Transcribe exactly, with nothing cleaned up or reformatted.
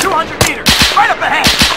two hundred meters, right up ahead!